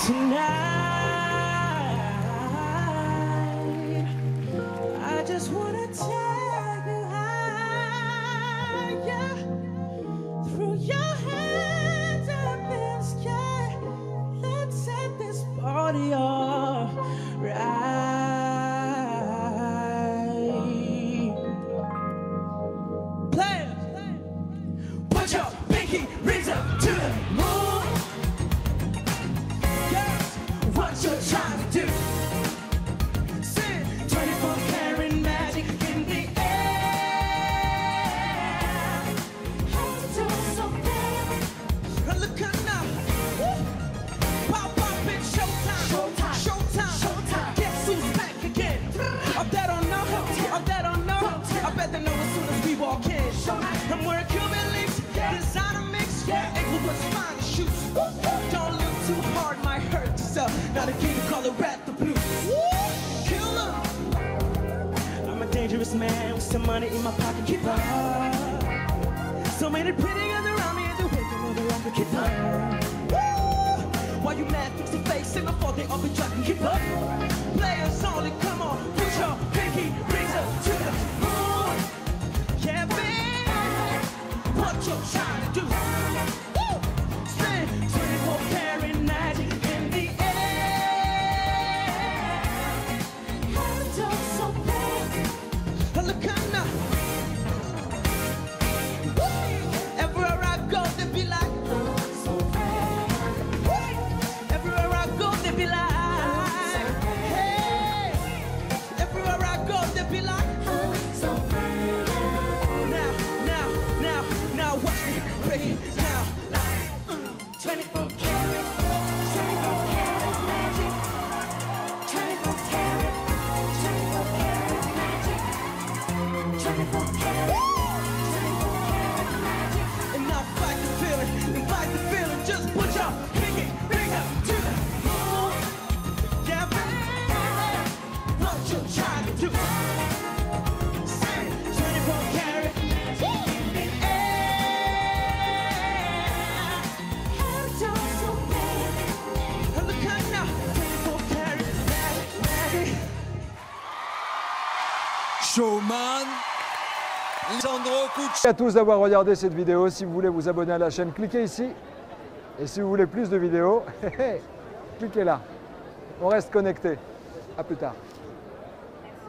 Tonight, I just wanna take you higher. Through your hands up in the sky, let's set this party all right. Players, put your pinky rings up to the moon. What you're trying to do? Sing 24 karat magic in the air. How to do it so bad? Look up, woo! Pop up, it's showtime. Showtime, showtime, showtime. Guess who's back again? I bet I know. I bet I know. I bet they know as soon as we walk in. Showtime. I'm wearing Cuban links, designer mix, equal what's mine to shoot. Don't look too hard, might hurt yourself. Not a king color at the blue. Killer. I'm a dangerous man with some money in my pocket. Keep up. So many pretty girls around me and they're waking up around me. Keep up. Woo! Why you mad? Fix your face. Say my fault. They all be trying. Keep up. Players only. Come on. Put your pinky rings up to the moon. Yeah, baby. What you trying to do? Woo! Spin 24 karat magic. Showman, Lisandro Cucci. Merci à tous d'avoir regardé cette vidéo. Si vous voulez vous abonner à la chaîne, cliquez ici. Et si vous voulez plus de vidéos, cliquez là. On reste connecté. À plus tard.